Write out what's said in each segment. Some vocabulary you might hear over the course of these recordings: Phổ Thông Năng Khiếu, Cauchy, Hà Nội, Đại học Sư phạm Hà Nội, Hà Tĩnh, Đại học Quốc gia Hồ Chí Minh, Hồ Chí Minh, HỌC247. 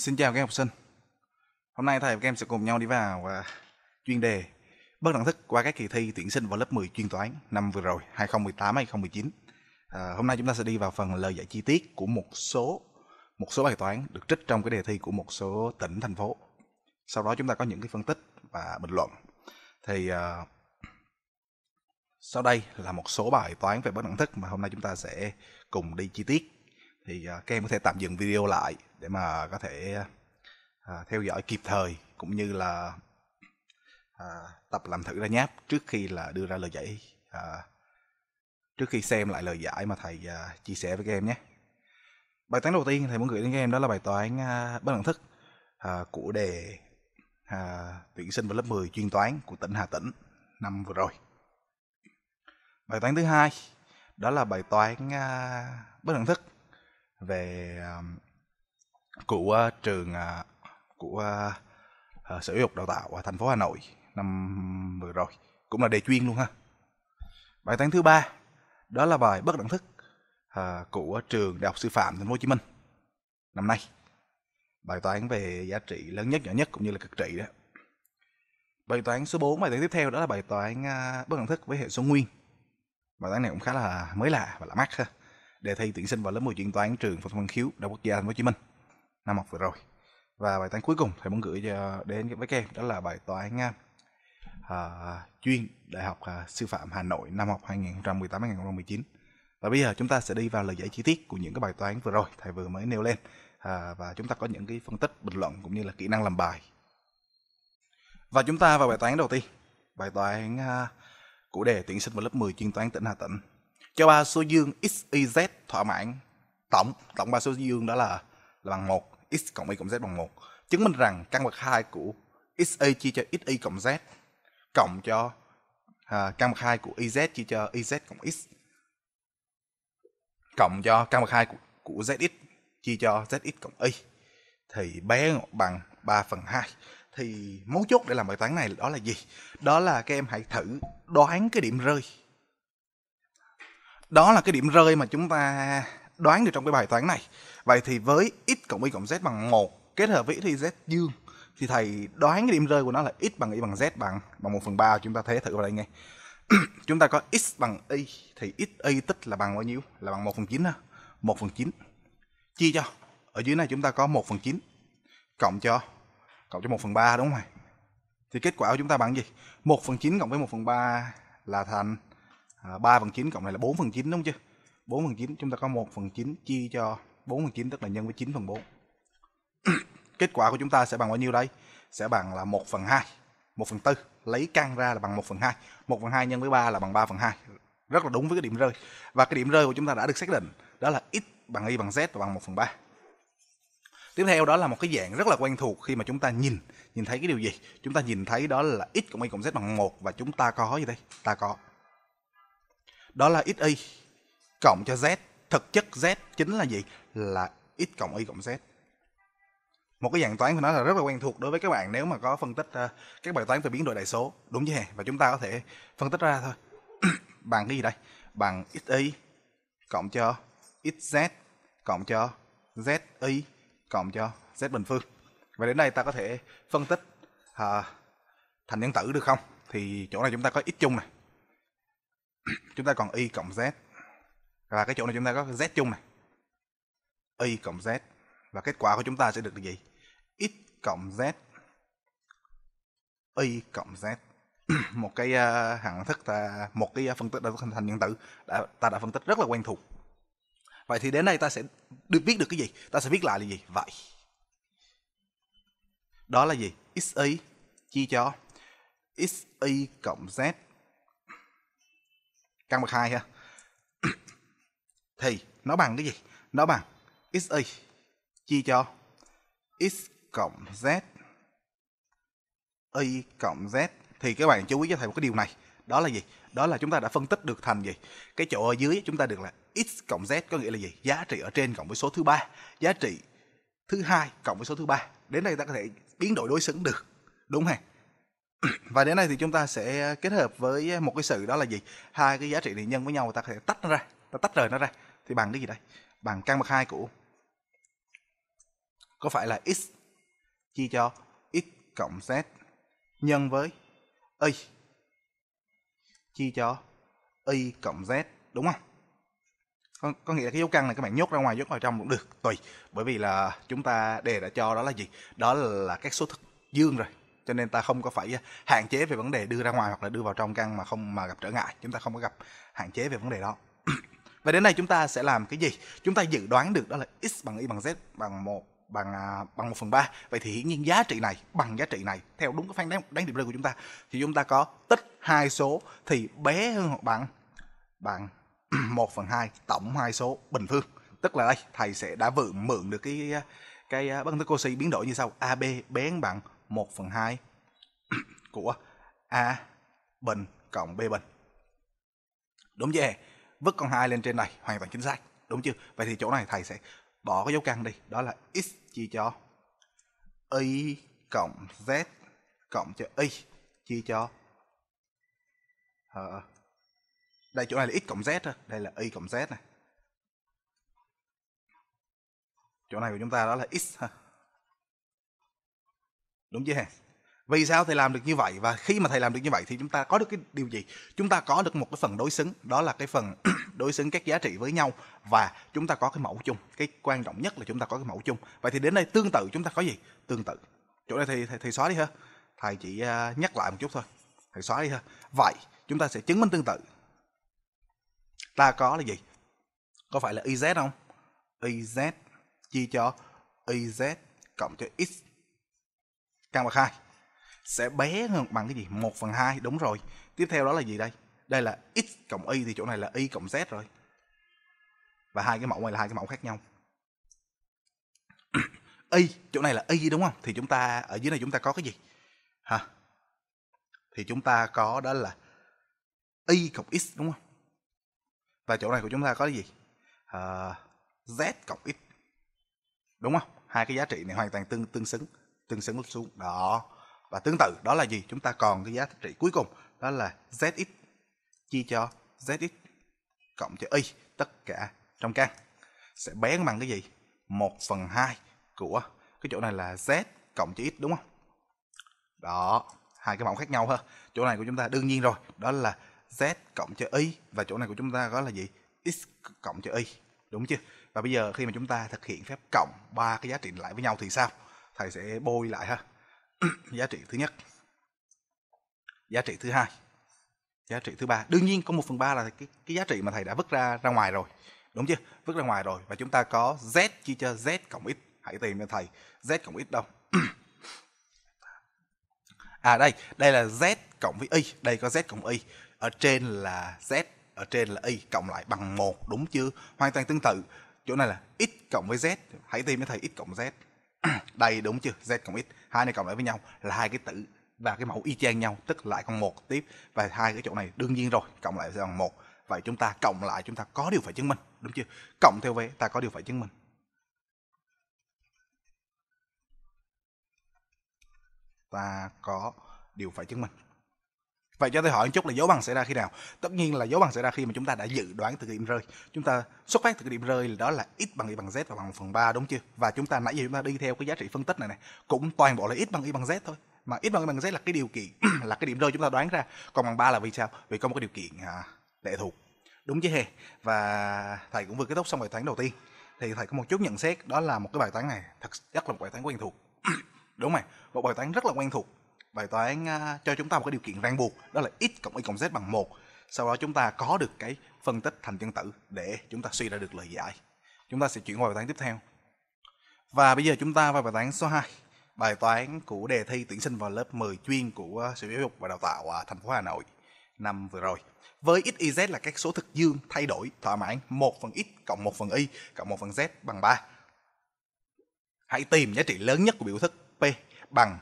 Xin chào các học sinh. Hôm nay thầy và các em sẽ cùng nhau đi vào chuyên đề bất đẳng thức qua các kỳ thi tuyển sinh vào lớp 10 chuyên toán năm vừa rồi 2018-2019. Hôm nay chúng ta sẽ đi vào phần lời giải chi tiết của một số bài toán được trích trong cái đề thi của một số tỉnh thành phố. Sau đó chúng ta có những cái phân tích và bình luận. Thì sau đây là một số bài toán về bất đẳng thức mà hôm nay chúng ta sẽ cùng đi chi tiết. Thì các em có thể tạm dừng video lại để mà có thể theo dõi kịp thời, cũng như là tập làm thử ra nháp trước khi là đưa ra lời giải, trước khi xem lại lời giải mà thầy chia sẻ với các em nhé. Bài toán đầu tiên thầy muốn gửi đến các em đó là bài toán bất đẳng thức của đề tuyển sinh vào lớp 10 chuyên toán của tỉnh Hà Tĩnh năm vừa rồi. Bài toán thứ hai đó là bài toán bất đẳng thức về của trường của Sở Giáo dục Đào tạo ở thành phố Hà Nội năm vừa rồi, cũng là đề chuyên luôn ha. Bài toán thứ ba đó là bài bất đẳng thức của trường Đại học Sư phạm Thành phố Hồ Chí Minh năm nay, bài toán về giá trị lớn nhất, nhỏ nhất cũng như là cực trị đó. Bài toán số 4, bài toán tiếp theo đó là bài toán bất đẳng thức với hệ số nguyên. Bài toán này cũng khá là mới lạ và lạ mắt ha. Đề thi tuyển sinh vào lớp 10 chuyên toán trường Phổ Thông Năng Khiếu Đại học Quốc gia Hồ Chí Minh năm học vừa rồi. Và bài toán cuối cùng thầy muốn gửi đến với các em đó là bài toán chuyên Đại học Sư phạm Hà Nội năm học 2018-2019. Và bây giờ chúng ta sẽ đi vào lời giải chi tiết của những cái bài toán vừa rồi thầy vừa mới nêu lên, và chúng ta có những cái phân tích, bình luận cũng như là kỹ năng làm bài. Và chúng ta vào bài toán đầu tiên, bài toán của đề tuyển sinh vào lớp 10 chuyên toán tỉnh Hà Tĩnh. Cho ba số dương x, y, z thỏa mãn tổng ba số dương đó là bằng 1, x cộng y cộng z bằng 1. Chứng minh rằng căn bậc 2 của xy chia cho xy cộng z cộng cho căn bậc 2 của yz chia cho yz cộng x cộng cho căn bậc 2 của zx chia cho zx cộng y thì bé bằng 3/2. Thì mấu chốt để làm bài toán này đó là gì? Đó là các em hãy thử đoán cái điểm rơi. Đó là cái điểm rơi mà chúng ta đoán được trong cái bài toán này. Vậy thì với x cộng y cộng z bằng 1 kết hợp với x y z dương thì thầy đoán cái điểm rơi của nó là x bằng y bằng z bằng 1/3. Chúng ta thế thử vào đây nghe. Chúng ta có x bằng y thì x y tích là bằng bao nhiêu? Là bằng 1/9 ha. 1/9 chia cho ở dưới này chúng ta có 1/9 cộng cho 1/3, đúng không ạ? Thì kết quả của chúng ta bằng gì? 1/9 cộng với 1/3 là thành 3/9 cộng này là 4/9, đúng chưa? 4/9 chúng ta có 1/9 chia cho 4/9 tức là nhân với 9/4. Kết quả của chúng ta sẽ bằng bao nhiêu đây? Sẽ bằng là 1/2, 1/4. Lấy căn ra là bằng 1/2. 1/2 nhân với 3 là bằng 3/2. Rất là đúng với cái điểm rơi. Và cái điểm rơi của chúng ta đã được xác định. Đó là x bằng y bằng z và bằng 1/3. Tiếp theo đó là một cái dạng rất là quen thuộc khi mà chúng ta nhìn thấy cái điều gì? Chúng ta nhìn thấy đó là x cộng y cộng z bằng 1 và chúng ta có gì đây? Ta có. Đó là xy cộng cho z. Thực chất z chính là gì? Là x cộng y cộng z. Một cái dạng toán của nó là rất là quen thuộc đối với các bạn nếu mà có phân tích các bài toán về biến đổi đại số, đúng chứ? Và chúng ta có thể phân tích ra thôi. Bằng cái gì đây? Bằng xy cộng cho xz cộng cho zy cộng cho z bình phương. Và đến đây ta có thể phân tích thành nhân tử được không? Thì chỗ này chúng ta có x chung này. Chúng ta còn y cộng z. Và cái chỗ này chúng ta có z chung này. Y cộng z. Và kết quả của chúng ta sẽ được gì? X cộng z. Y cộng z. Một cái hằng thức, một cái phân tích thành nhân tử ta đã phân tích rất là quen thuộc. Vậy thì đến đây ta sẽ viết được cái gì? Ta sẽ viết lại là gì? Vậy. Đó là gì? Xy chia cho xy cộng z. Căn bậc 2 ha. Thì nó bằng cái gì? Nó bằng xy chia cho x cộng z y cộng z. Thì các bạn chú ý cho thầy một cái điều này. Đó là gì? Đó là chúng ta đã phân tích được thành gì? Cái chỗ ở dưới chúng ta được là x cộng z, có nghĩa là gì? Giá trị ở trên cộng với số thứ ba, giá trị thứ hai cộng với số thứ ba. Đến đây ta có thể biến đổi đối xứng được, đúng không? Và đến đây thì chúng ta sẽ kết hợp với một cái sự đó là gì? Hai cái giá trị này nhân với nhau, ta có thể tách nó ra, ta tách rời nó ra. Thì bằng cái gì đây? Bằng căn bậc 2 của có phải là x chia cho x cộng z nhân với y chia cho y cộng z, đúng không? Có nghĩa là cái dấu căn này các bạn nhốt ra ngoài, nhốt vào trong cũng được, tùy. Bởi vì là chúng ta đề đã cho đó là gì? Đó là các số thực dương rồi, cho nên ta không có phải hạn chế về vấn đề đưa ra ngoài hoặc là đưa vào trong căn mà không mà gặp trở ngại. Chúng ta không có gặp hạn chế về vấn đề đó. Và đến đây chúng ta sẽ làm cái gì? Chúng ta dự đoán được đó là x bằng y bằng z bằng 1/3. Vậy thì hiển nhiên giá trị này bằng giá trị này theo đúng cái phán đoán điểm rơi của chúng ta, thì chúng ta có tích hai số thì bé hơn hoặc bằng 1/2 tổng hai số bình phương. Tức là đây thầy sẽ đã mượn được cái phân tích Cauchy biến đổi như sau: AB bé hơn bằng 1/2 của A bình cộng B bình. Đúng chưa? Vứt con 2 lên trên này hoàn toàn chính xác, đúng chưa? Vậy thì chỗ này thầy sẽ bỏ cái dấu căn đi, đó là x chia cho y cộng z cộng cho y chia cho đây chỗ này là x cộng z thôi, đây là y cộng z này. Chỗ này của chúng ta đó là x ha. Đúng chưa? Vì sao thầy làm được như vậy? Và khi mà thầy làm được như vậy thì chúng ta có được cái điều gì? Chúng ta có được một cái phần đối xứng, đó là cái phần đối xứng các giá trị với nhau, và chúng ta có cái mẫu chung. Cái quan trọng nhất là chúng ta có cái mẫu chung. Vậy thì đến đây tương tự chúng ta có gì? Tương tự. Chỗ này thầy xóa đi ha. Thầy chỉ nhắc lại một chút thôi. Thầy xóa đi ha. Vậy chúng ta sẽ chứng minh tương tự. Ta có là gì? Có phải là YZ không? YZ chia cho YZ cộng cho X căn bậc 2 sẽ bé hơn bằng cái gì? 1/2, đúng rồi. Tiếp theo đó là gì đây? Đây là x cộng y, thì chỗ này là y cộng z rồi. Và hai cái mẫu này là hai cái mẫu khác nhau. Y, chỗ này là y đúng không? Thì chúng ta ở dưới này chúng ta có cái gì? Hả? Thì chúng ta có đó là y cộng x đúng không? Và chỗ này của chúng ta có cái gì? Z cộng x. Đúng không? Hai cái giá trị này hoàn toàn tương xứng xuống đó. Và tương tự đó là gì? Chúng ta còn cái giá trị cuối cùng, đó là zx chia cho zx cộng cho y, tất cả trong căn sẽ bé bằng cái gì? 1/2 của cái chỗ này là z cộng cho x đúng không? Đó, hai cái mẫu khác nhau ha. Chỗ này của chúng ta đương nhiên rồi, đó là z cộng cho y, và chỗ này của chúng ta có là gì? X cộng cho y, đúng chưa? Và bây giờ khi mà chúng ta thực hiện phép cộng ba cái giá trị lại với nhau thì sao? Thầy sẽ bôi lại ha. Giá trị thứ nhất, giá trị thứ hai, giá trị thứ ba. Đương nhiên có 1/3 là cái giá trị mà thầy đã vứt ra ngoài rồi, đúng chưa? Vứt ra ngoài rồi. Và chúng ta có z chia cho z cộng x. Hãy tìm cho thầy z cộng x đâu. À đây là z cộng với y. Đây có z cộng y. Ở trên là z, ở trên là y, cộng lại bằng 1, đúng chưa? Hoàn toàn tương tự. Chỗ này là x cộng với z. Hãy tìm cho thầy x cộng z. Đây đúng chưa? Z cộng x, hai này cộng lại với nhau là hai cái tử và cái mẫu y chang nhau, tức lại còn 1 tiếp, và hai cái chỗ này đương nhiên rồi, cộng lại sẽ bằng 1. Vậy chúng ta cộng lại chúng ta có điều phải chứng minh, đúng chưa? Cộng theo vế ta có điều phải chứng minh. Ta có điều phải chứng minh. Vậy cho tôi hỏi một chút là dấu bằng xảy ra khi nào? Tất nhiên là dấu bằng xảy ra khi mà chúng ta đã dự đoán từ cái điểm rơi. Chúng ta xuất phát từ cái điểm rơi là đó là x bằng y bằng z và bằng 1/3, đúng chưa? Và chúng ta nãy giờ chúng ta đi theo cái giá trị phân tích này này, cũng toàn bộ là x bằng y bằng z thôi. Mà x bằng y bằng z là cái điều kiện là cái điểm rơi chúng ta đoán ra, còn bằng 3 là vì sao? Vì có một cái điều kiện lệ thuộc. Đúng chứ hề. Và thầy cũng vừa kết thúc xong bài toán đầu tiên. Thì thầy có một chút nhận xét, đó là một cái bài toán này thật rất là một bài toán quen thuộc. Đúng rồi, một bài toán rất là quen thuộc. Bài toán cho chúng ta một cái điều kiện ràng buộc, đó là x cộng y cộng z bằng 1. Sau đó chúng ta có được cái phân tích thành chân tử để chúng ta suy ra được lời giải. Chúng ta sẽ chuyển qua bài toán tiếp theo. Và bây giờ chúng ta vào bài toán số 2, bài toán của đề thi tuyển sinh vào lớp 10 chuyên của Sở Giáo dục và Đào tạo thành phố Hà Nội năm vừa rồi. Với x, y, z là các số thực dương thay đổi thỏa mãn 1/x cộng 1/y cộng 1/z bằng 3. Hãy tìm giá trị lớn nhất của biểu thức p bằng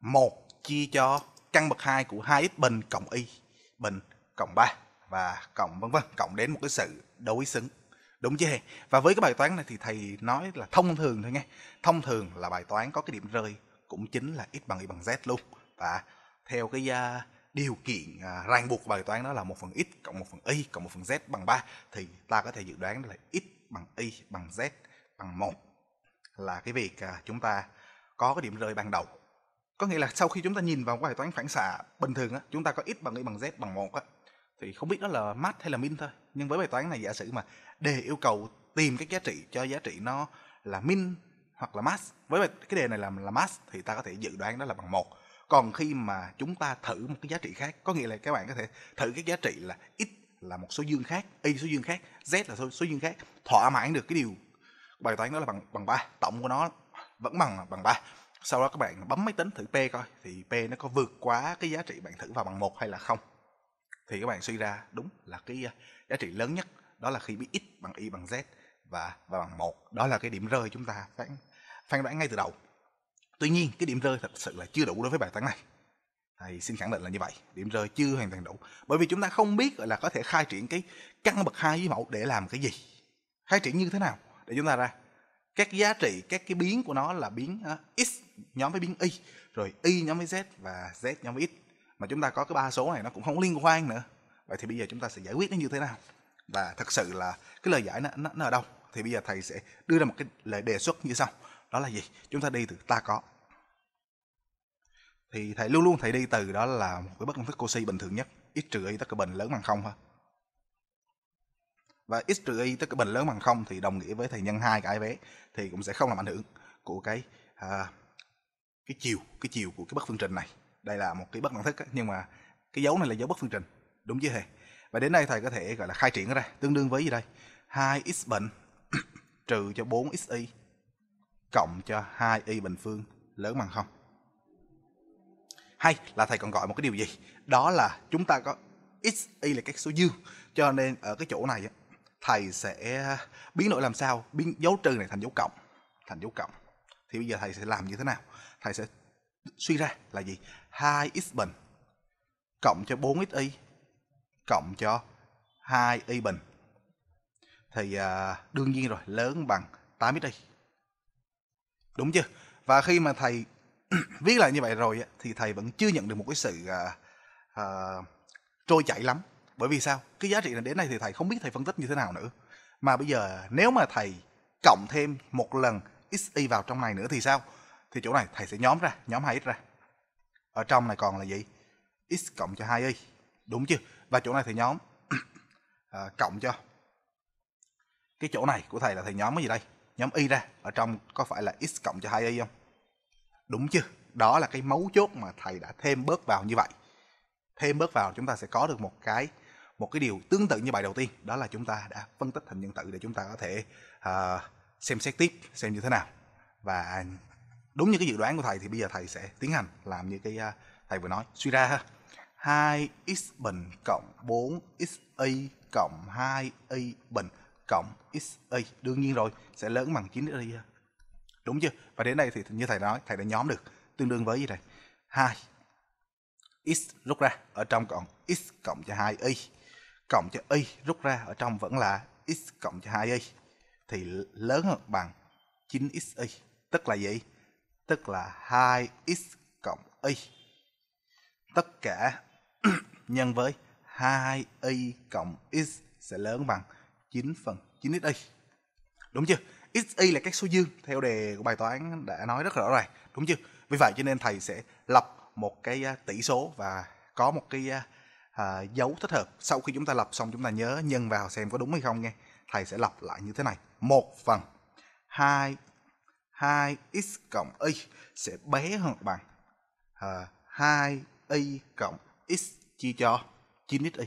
1 chia cho căn bậc 2 của 2x bình cộng y bình cộng 3 và cộng vân vân, cộng đến một cái sự đối xứng, đúng chưa? Và với cái bài toán này thì thầy nói là thông thường thôi nghe. Thông thường là bài toán có cái điểm rơi cũng chính là x bằng y bằng z luôn, và theo cái điều kiện ràng buộc của bài toán đó là 1/x cộng 1/y cộng 1/z bằng 3 thì ta có thể dự đoán là x bằng y bằng z bằng 1. là cái việc chúng ta có cái điểm rơi ban đầu. Có nghĩa là sau khi chúng ta nhìn vào cái bài toán phản xạ bình thường á, chúng ta có x bằng y bằng z bằng 1 á, thì không biết đó là math hay là min thôi. Nhưng với bài toán này, giả sử mà đề yêu cầu tìm cái giá trị cho giá trị nó là min hoặc là max, với cái đề này là max, thì ta có thể dự đoán đó là bằng 1. Còn khi mà chúng ta thử một cái giá trị khác, có nghĩa là các bạn có thể thử cái giá trị là x là một số dương khác, y số dương khác, z là số dương khác, thỏa mãn được cái điều bài toán đó là bằng 3, tổng của nó vẫn bằng 3. Sau đó các bạn bấm máy tính thử p coi thì p nó có vượt quá cái giá trị bạn thử vào bằng 1 hay là không. Thì các bạn suy ra đúng là cái giá trị lớn nhất đó là khi biết x bằng y bằng z và bằng 1. Đó là cái điểm rơi chúng ta phán đoán ngay từ đầu. Tuy nhiên cái điểm rơi thật sự là chưa đủ đối với bài toán này. Thì xin khẳng định là như vậy, điểm rơi chưa hoàn toàn đủ. Bởi vì chúng ta không biết gọi là có thể khai triển cái căn bậc 2 với mẫu để làm cái gì, khai triển như thế nào để chúng ta ra các giá trị, các cái biến của nó là biến x nhóm với biến y, rồi y nhóm với z và z nhóm với x. Mà chúng ta có cái ba số này nó cũng không liên quan nữa. Vậy thì bây giờ chúng ta sẽ giải quyết nó như thế nào? Và thật sự là cái lời giải nó ở đâu? Thì bây giờ thầy sẽ đưa ra một cái lời đề xuất như sau. Đó là gì? Chúng ta đi từ ta có. Thì thầy luôn luôn thầy đi từ đó là một cái bất công thức Cauchy bình thường nhất, x trừ y tất cả bình lớn bằng 0 thôi. Và x trừ y tất cả bình lớn bằng 0 thì đồng nghĩa với thầy nhân 2 cái vé, thì cũng sẽ không làm ảnh hưởng của cái chiều của cái bất phương trình này. Đây là một cái bất đẳng thức ấy, nhưng mà cái dấu này là dấu bất phương trình, đúng chứ thầy? Và đến đây thầy có thể gọi là khai triển ra tương đương với gì đây? 2x bình trừ cho 4xy cộng cho 2y bình phương lớn bằng 0. Hay là thầy còn gọi một cái điều gì? Đó là chúng ta có x, y là các số dương, cho nên ở cái chỗ này thầy sẽ biến đổi làm sao? Biến dấu trừ này thành dấu cộng, Thì bây giờ thầy sẽ làm như thế nào? Thầy sẽ suy ra là gì? 2x bình cộng cho 4xy cộng cho 2y bình. Thì đương nhiên rồi, lớn bằng 8xy. Đúng chưa? Và khi mà thầy viết lại như vậy rồi thì thầy vẫn chưa nhận được một cái sự trôi chảy lắm. Bởi vì sao? Cái giá trị này đến đây thì thầy không biết thầy phân tích như thế nào nữa. Mà bây giờ nếu mà thầy cộng thêm một lần xy vào trong này nữa thì sao? Thì chỗ này thầy sẽ nhóm ra, nhóm 2x ra. Ở trong này còn là gì? X cộng cho 2y. Đúng chưa? Và chỗ này thầy nhóm cộng cho. Cái chỗ này của thầy là thầy nhóm cái gì đây? Nhóm y ra. Ở trong có phải là x cộng cho 2y không? Đúng chưa? Đó là cái mấu chốt mà thầy đã thêm bớt vào như vậy. Thêm bớt vào chúng ta sẽ có được một cái điều tương tự như bài đầu tiên. Đó là chúng ta đã phân tích thành nhân tử để chúng ta có thể xem xét tiếp xem như thế nào. Và đúng như cái dự đoán của thầy thì bây giờ thầy sẽ tiến hành làm như cái thầy vừa nói. Suy ra ha, 2x bình cộng 4xy cộng 2y bình cộng xy. Đương nhiên rồi, sẽ lớn bằng 9xy. Đúng chưa? Và đến đây thì như thầy nói, thầy đã nhóm được tương đương với gì đây? 2 x rút ra, ở trong còn x cộng cho 2y cộng cho y, rút ra ở trong vẫn là x cộng cho 2y, thì lớn hơn bằng 9xy. Tức là gì? Tức là 2x cộng y tất cả nhân với 2y cộng x sẽ lớn bằng 9 phần 9xy. Đúng chưa? Xy là các số dương theo đề của bài toán đã nói rất rõ ràng, đúng chưa? Vì vậy cho nên thầy sẽ lập một cái tỷ số và có một cái dấu thích hợp. Sau khi chúng ta lập xong chúng ta nhớ nhân vào xem có đúng hay không nghe. Thầy sẽ lập lại như thế này. 1 phần 2x cộng y sẽ bé hơn bằng 2y cộng x chia cho 9xy.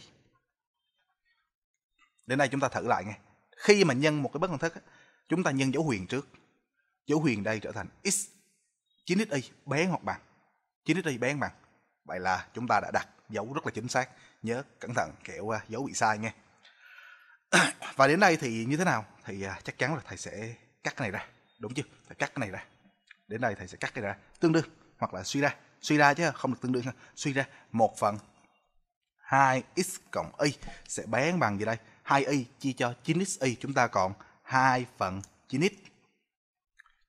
Đến đây chúng ta thử lại nghe. Khi mà nhân một cái bất đẳng thức, chúng ta nhân dấu huyền trước. Dấu huyền đây trở thành x 9xy bé hoặc bằng 9xy bé bằng. Vậy là chúng ta đã đặt dấu rất là chính xác. Nhớ cẩn thận kẻo dấu bị sai nghe. Và đến đây thì như thế nào? Thì chắc chắn là thầy sẽ cắt cái này ra. Đúng chưa? Thầy cắt cái này ra. Đến đây thầy sẽ cắt cái này ra. Tương đương hoặc là suy ra. Suy ra chứ không được tương đương. Suy ra 1 phần 2x cộng y sẽ bé bằng gì đây? 2y chia cho 9xy. Chúng ta còn 2 phần 9x.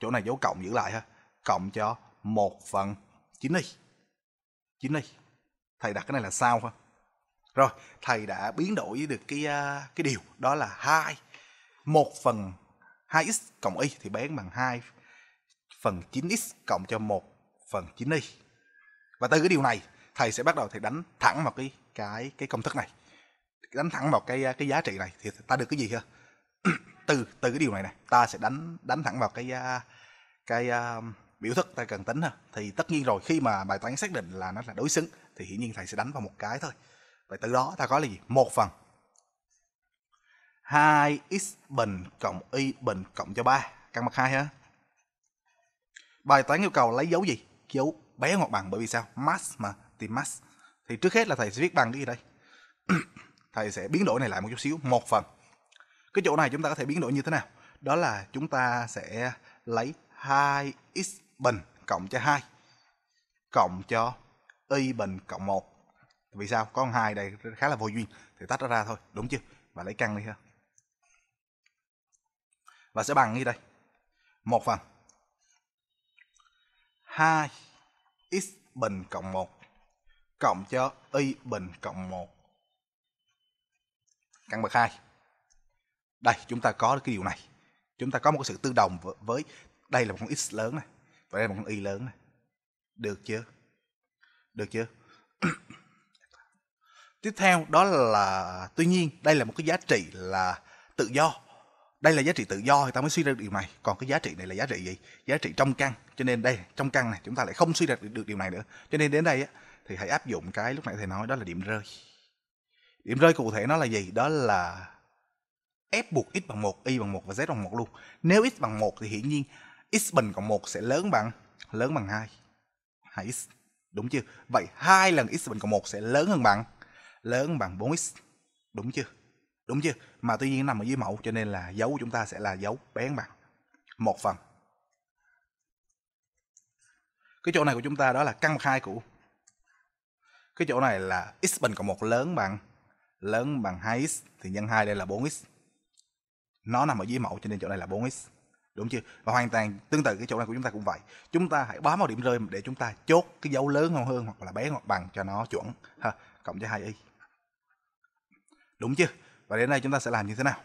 Chỗ này dấu cộng giữ lại ha. Cộng cho 1 phần 9y. 9y. Thầy đặt cái này là sao ha? Rồi, thầy đã biến đổi được cái điều đó là 1 phần 2x cộng y thì bé bằng 2 phần 9x cộng cho 1 phần 9y. Và từ cái điều này thầy sẽ bắt đầu thầy đánh thẳng vào cái công thức này, đánh thẳng vào cái giá trị này thì ta được cái gì hả? từ cái điều này ta sẽ đánh thẳng vào cái biểu thức ta cần tính ha. Thì tất nhiên rồi, khi mà bài toán xác định là nó là đối xứng thì hiển nhiên thầy sẽ đánh vào một cái thôi. Vậy từ đó ta có là gì? 1 phần 2x bình cộng y bình cộng cho 3, căn bậc 2 ha. Bài toán yêu cầu lấy dấu gì? Dấu bé hoặc bằng, bởi vì sao? Max mà, thì max. Thì trước hết là thầy sẽ viết bằng cái gì đây? Thầy sẽ biến đổi này lại một chút xíu, 1 phần. Cái chỗ này chúng ta có thể biến đổi như thế nào? Đó là chúng ta sẽ lấy 2x bình cộng cho 2 cộng cho y bình cộng 1. Vì sao? Có con 2 đây khá là vô duyên thì tách nó ra thôi, đúng chưa? Và lấy căn đi ha. Và sẽ bằng như đây, 1 phần 2x bình cộng 1 cộng cho y bình cộng 1, căn bậc 2. Đây chúng ta có cái điều này, chúng ta có một sự tương đồng với đây là một con x lớn này và đây là một con y lớn này, được chưa? Được chưa? Tiếp theo đó là, tuy nhiên đây là một cái giá trị là tự do, đây là giá trị tự do thì ta mới suy ra được điều này, còn cái giá trị này là giá trị gì? Giá trị trong căn, cho nên đây trong căn này chúng ta lại không suy ra được điều này nữa, cho nên đến đây á, thì hãy áp dụng cái lúc nãy thầy nói, đó là điểm rơi. Điểm rơi cụ thể nó là gì? Đó là f buộc x bằng 1, y bằng 1 và z bằng 1 luôn. Nếu x bằng 1 thì hiển nhiên x bình cộng 1 sẽ lớn bằng 2, 2x, đúng chưa? Vậy 2 lần x bình cộng 1 sẽ lớn bằng 4x, đúng chưa? Đúng chưa? Mà tuy nhiên nằm ở dưới mẫu cho nên là dấu của chúng ta sẽ là dấu bé hơn bằng 1 phần. Cái chỗ này của chúng ta đó là căn bậc 2 của cái chỗ này là x bình cộng 1 lớn bằng 2x thì nhân 2 đây là 4x. Nó nằm ở dưới mẫu cho nên chỗ này là 4x, đúng chưa? Và hoàn toàn tương tự cái chỗ này của chúng ta cũng vậy. Chúng ta hãy bám vào điểm rơi để chúng ta chốt cái dấu lớn hơn hoặc là bé hoặc bằng cho nó chuẩn ha, cộng cho 2y. Đúng chưa? Và đến đây chúng ta sẽ làm như thế nào?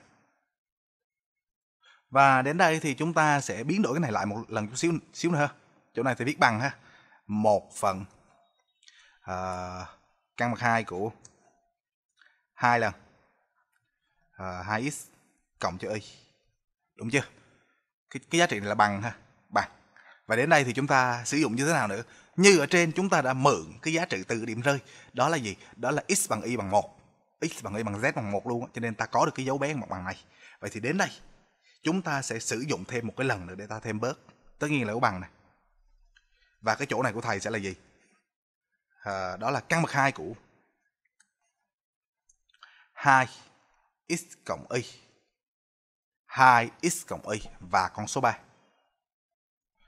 Và đến đây thì chúng ta sẽ biến đổi cái này lại một lần chút xíu nữa ha. Chỗ này thì viết bằng ha. 1 phần căn bậc 2 của 2 lần 2x cộng cho y. Đúng chưa? Cái giá trị này là bằng ha, bằng. Và đến đây thì chúng ta sử dụng như thế nào nữa? Như ở trên chúng ta đã mượn cái giá trị từ điểm rơi, đó là gì? Đó là x bằng y bằng 1, x bằng y bằng z bằng 1 luôn, cho nên ta có được cái dấu bé bằng này. Vậy thì đến đây chúng ta sẽ sử dụng thêm một cái lần nữa để ta thêm bớt, tất nhiên là có bằng này. Và cái chỗ này của thầy sẽ là gì? Đó là căn bậc 2 của 2x cộng y, 2x cộng y và con số 3.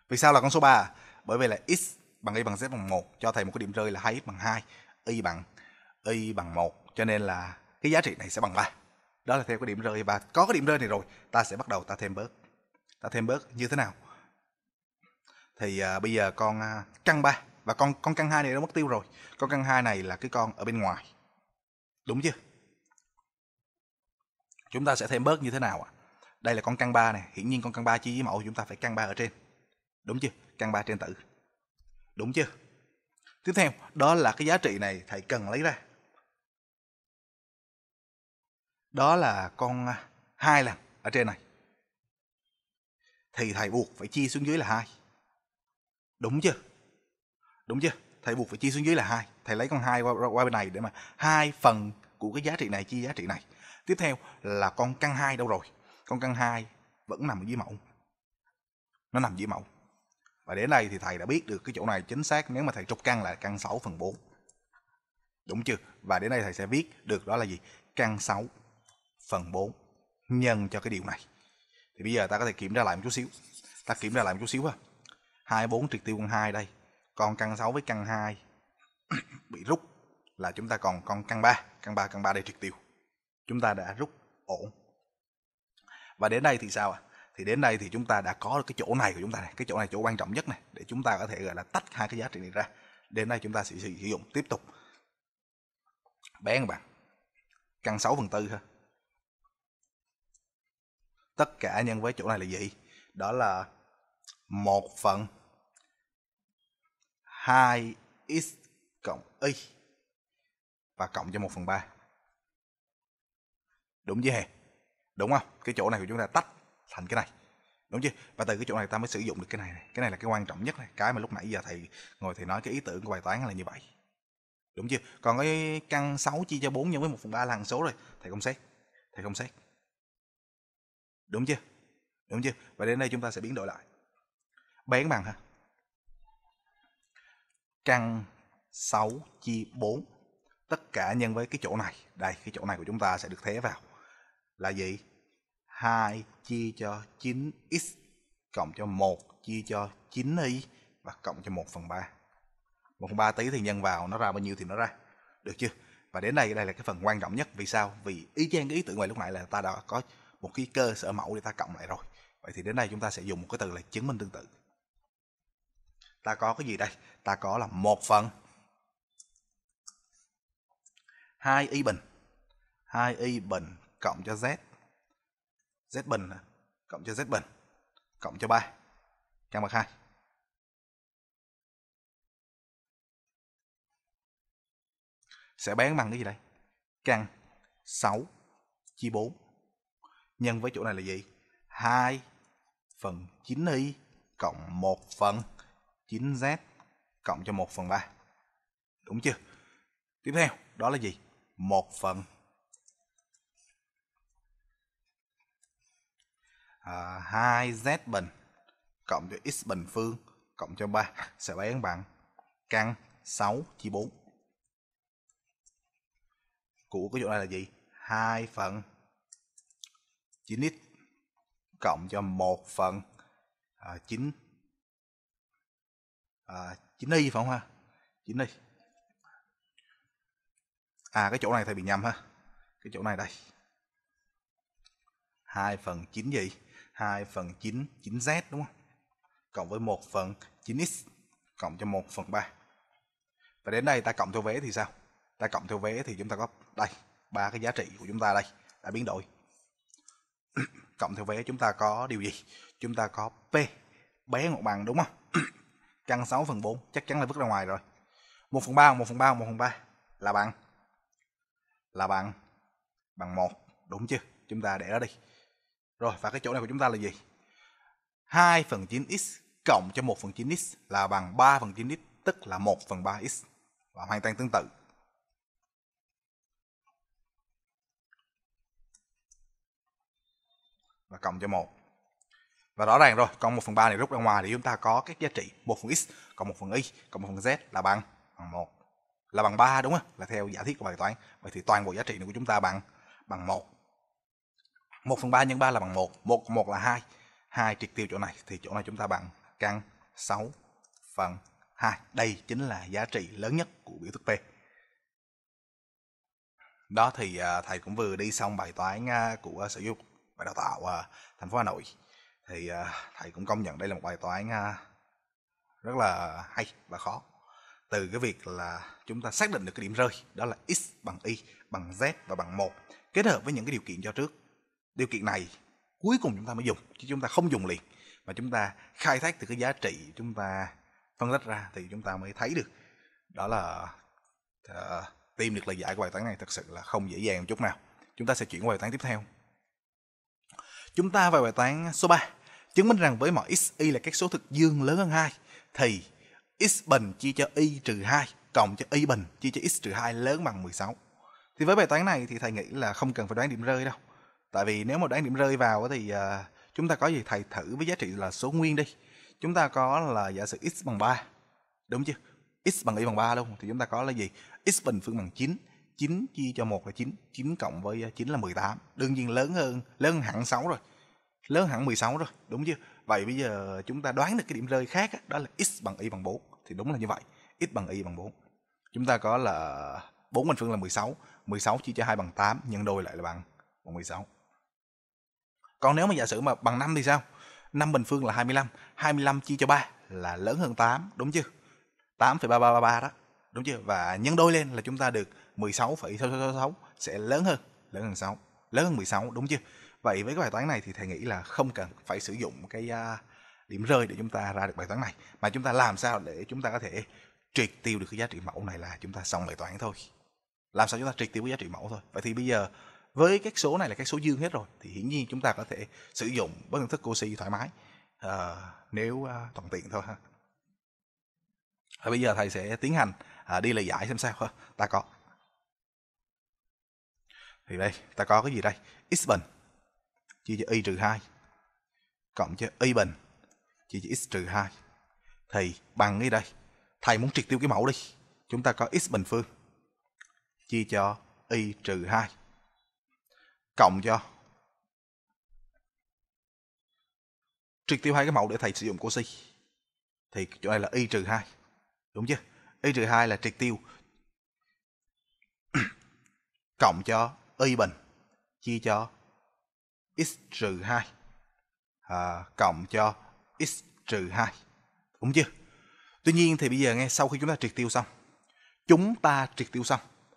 Vì sao là con số 3 à? Bởi vì là x bằng y bằng z bằng 1 cho thầy một cái điểm rơi là 2x bằng 2, y bằng 1, cho nên là cái giá trị này sẽ bằng 3. Đó là theo cái điểm rơi, và có cái điểm rơi này rồi ta sẽ bắt đầu ta thêm bớt. Ta thêm bớt như thế nào? Thì bây giờ con căn 3 và con căn 2 này nó mất tiêu rồi. Con căn 2 này là cái con ở bên ngoài. Đúng chưa? Chúng ta sẽ thêm bớt như thế nào ạ? Đây là con căn 3 này, hiển nhiên con căn 3 chia với mẫu chúng ta phải căn 3 ở trên. Đúng chưa? Căn 3 trên tử. Đúng chưa? Tiếp theo, đó là cái giá trị này thầy cần lấy ra. Đó là con 2 lần ở trên này. Thì thầy buộc phải chia xuống dưới là 2. Đúng chưa? Đúng chưa? Thầy buộc phải chia xuống dưới là 2. Thầy lấy con 2 qua bên này để mà 2 phần của cái giá trị này chia giá trị này. Tiếp theo là con căn 2 đâu rồi? Con căn 2 vẫn nằm ở dưới mẫu. Nó nằm dưới mẫu. Và đến đây thì thầy đã biết được cái chỗ này chính xác, nếu mà thầy trục căn là căn 6 phần 4. Đúng chưa? Và đến đây thầy sẽ viết được đó là gì? Căn 6 phần 4 nhân cho cái điều này. Thì bây giờ ta có thể kiểm tra lại một chút xíu. Ta kiểm tra lại một chút xíu ha. 24 triệt tiêu con 2 đây. Còn căn 6 với căn 2 bị rút là chúng ta còn con căn 3. Căn 3 đây triệt tiêu. Chúng ta đã rút ổn. Và đến đây thì sao ạ? Thì đến đây thì chúng ta đã có cái chỗ này của chúng ta này. Cái chỗ này chỗ quan trọng nhất này, để chúng ta có thể gọi là tách hai cái giá trị này ra. Đến đây chúng ta sẽ sử dụng tiếp tục bé hơn bằng căn 6 phần 4 ha. Tất cả nhân với chỗ này là gì? Đó là 1 phần 2x cộng y và cộng cho 1 phần 3. Đúng chứ hề? Đúng không? Cái chỗ này của chúng ta tách thành cái này. Đúng chứ? Và từ cái chỗ này ta mới sử dụng được cái này. Cái này là cái quan trọng nhất này. Cái mà lúc nãy giờ thầy ngồi thầy nói cái ý tưởng của bài toán là như vậy. Đúng chưa? Còn cái căn 6 chia cho 4 nhân với 1 phần 3 là hằng số rồi. Thầy không xét. Thầy không xét. Đúng chưa? Đúng chưa? Và đến đây chúng ta sẽ biến đổi lại. Bén bằng ha. Căn 6 chia 4. Tất cả nhân với cái chỗ này. Đây, cái chỗ này của chúng ta sẽ được thế vào. Là gì? 2 chia cho 9x cộng cho 1 chia cho 9y và cộng cho 1 phần 3. 1 phần 3 tí thì nhân vào nó ra bao nhiêu thì nó ra. Được chưa? Và đến đây, đây là cái phần quan trọng nhất. Vì sao? Vì y chang cái ý tưởng ngoài lúc nãy là ta đã có một cái cơ sở mẫu để ta cộng lại rồi. Vậy thì đến đây chúng ta sẽ dùng một cái từ là chứng minh tương tự. Ta có cái gì đây? Ta có là 1 phần 2y bình. 2y bình cộng cho z. Z bình cộng cho z bình cộng cho 3. Căn bậc 2. Sẽ bén bằng cái gì đây? Căn 6 chia 4 nhân với chỗ này là gì? 2 phần 9y cộng 1 phần 9z cộng cho 1 phần 3. Đúng chưa? Tiếp theo đó là gì? 1 phần 2z bình cộng cho x bình phương cộng cho 3 sẽ bén bằng căn 6 chia 4. Của cái chỗ này là gì? 2 phần 9x cộng cho 1 phần 9y phải không ha? 9y. À cái chỗ này thầy bị nhầm ha. Cái chỗ này đây. 2 phần 9 gì? 2 phần 9, 9z đúng không? Cộng với 1 phần 9x cộng cho 1 phần 3. Và đến đây ta cộng theo vế thì sao? Ta cộng theo vế thì chúng ta có đây, ba cái giá trị của chúng ta đây đã biến đổi. Cộng theo vế chúng ta có điều gì? Chúng ta có p bé một bằng đúng không? Căn 6 phần 4 chắc chắn là vứt ra ngoài rồi. 1 phần 3, 1 phần 3, 1 phần 3 là bằng bằng 1 đúng chưa? Chúng ta để đó đi. Rồi và cái chỗ này của chúng ta là gì? 2 phần 9x cộng cho 1 phần 9x là bằng 3 phần 9x tức là 1 phần 3x và hoàn toàn tương tự. Và cộng cho 1. Và rõ ràng rồi, còn 1 phần 3 này rút ra ngoài thì chúng ta có các giá trị 1 phần x cộng 1 phần y cộng 1 phần z là bằng 1. Là bằng 3 đúng không? Là theo giả thiết của bài toán. Vậy thì toàn bộ giá trị này của chúng ta bằng 1. 1 phần 3 nhân 3 là bằng 1. 1 cộng 1 là 2. 2 triệt tiêu chỗ này thì chỗ này chúng ta bằng căn 6 phần 2. Đây chính là giá trị lớn nhất của biểu thức P. Đó thì thầy cũng vừa đi xong bài toán của Sở Giáo dục và Đào tạo thành phố Hà Nội. Thì thầy cũng công nhận đây là một bài toán rất là hay và khó. Từ cái việc là chúng ta xác định được cái điểm rơi, đó là x bằng y, bằng z và bằng 1, kết hợp với những cái điều kiện cho trước. Điều kiện này cuối cùng chúng ta mới dùng, chứ chúng ta không dùng liền. Mà chúng ta khai thác từ cái giá trị chúng ta phân tích ra thì chúng ta mới thấy được. Đó là tìm được lời giải của bài toán này thật sự là không dễ dàng một chút nào. Chúng ta sẽ chuyển qua bài toán tiếp theo. Chúng ta vào bài toán số 3, chứng minh rằng với mọi x, y là các số thực dương lớn hơn 2 thì x bình chia cho y trừ 2 cộng cho y bình chia cho x trừ 2 lớn bằng 16. Thì với bài toán này thì thầy nghĩ là không cần phải đoán điểm rơi đâu. Tại vì nếu mà đoán điểm rơi vào thì chúng ta có gì? Thầy thử với giá trị là số nguyên đi. Chúng ta có là giả sử x bằng 3. Đúng chưa? X bằng y bằng 3 luôn. Thì chúng ta có là gì? X bình phương bằng 9. 9 chia cho 1 là 9. 9 cộng với 9 là 18. Đương nhiên lớn hơn hẳn 6 rồi. Lớn hẳn 16 rồi. Đúng chưa? Vậy bây giờ chúng ta đoán được cái điểm rơi khác đó là x bằng y bằng 4. Thì đúng là như vậy. X bằng y bằng 4. Chúng ta có là 4 bình phương là 16. 16 chia cho 2 bằng 8. Nhân đôi lại là bằng 16. Còn nếu mà giả sử mà bằng 5 thì sao? 5 bình phương là 25. 25 chia cho 3 là lớn hơn 8. Đúng chưa? 8,3333 đó. Đúng chưa? Và nhân đôi lên là chúng ta được 16,666 sẽ lớn hơn 6, lớn hơn 16 đúng chưa? Vậy với cái bài toán này thì thầy nghĩ là không cần phải sử dụng cái điểm rơi để chúng ta ra được bài toán này. Mà chúng ta làm sao để chúng ta có thể triệt tiêu được cái giá trị mẫu này là chúng ta xong bài toán thôi. Làm sao chúng ta triệt tiêu cái giá trị mẫu thôi. Vậy thì bây giờ với các số này là các số dương hết rồi thì hiển nhiên chúng ta có thể sử dụng với công thức Cauchy thoải mái nếu thuận tiện thôi ha. Và bây giờ thầy sẽ tiến hành đi lời giải xem sao ha. Ta có thì đây, ta có cái gì đây? X bình chia cho y trừ 2 cộng cho y bình chia cho x trừ 2 thì bằng cái đây. Thầy muốn triệt tiêu cái mẫu đi. Chúng ta có x bình phương chia cho y trừ 2 cộng cho triệt tiêu hai cái mẫu để thầy sử dụng Cauchy thì chỗ này là y trừ 2, đúng chưa? Y trừ 2 là triệt tiêu cộng cho y bình chia cho x trừ 2 cộng cho x trừ 2, đúng chưa? Tuy nhiên thì bây giờ nghe, sau khi chúng ta triệt tiêu xong,